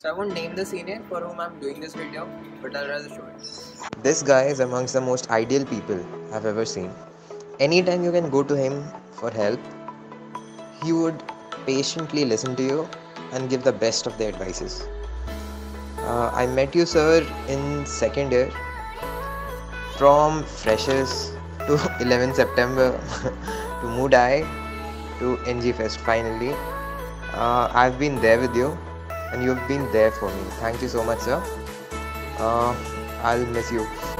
So I won't name the senior for whom I'm doing this video, but I'll rather show it. This guy is amongst the most ideal people I've ever seen. Anytime you can go to him for help, he would patiently listen to you and give the best of the advices. I met you, sir, in second year. From freshers to 11 September to Moodai to NG Fest finally. I've been there with you and you've been there for me. Thank you so much, sir. I'll miss you.